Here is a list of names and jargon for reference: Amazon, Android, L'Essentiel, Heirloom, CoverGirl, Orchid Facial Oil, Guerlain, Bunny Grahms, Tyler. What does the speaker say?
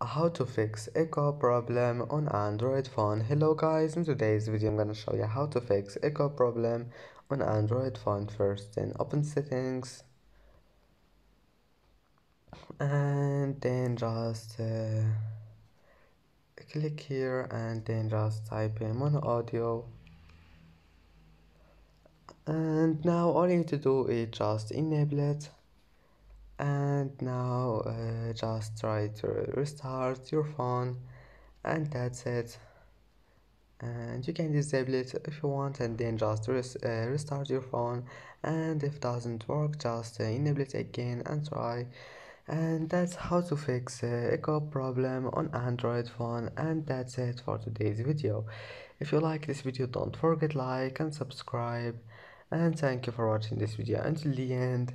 How to fix echo problem on Android phone. Hello guys, in today's video I'm gonna show you how to fix echo problem on Android phone. First then open settings and then just click here and then just type in mono audio, and now all you need to do is just enable it. And now just try to restart your phone, and that's it. And you can disable it if you want, and then just restart your phone, and if it doesn't work just enable it again and try. And that's how to fix echo problem on Android phone. And that's it for today's video. If you like this video, don't forget like and subscribe, and thank you for watching this video until the end,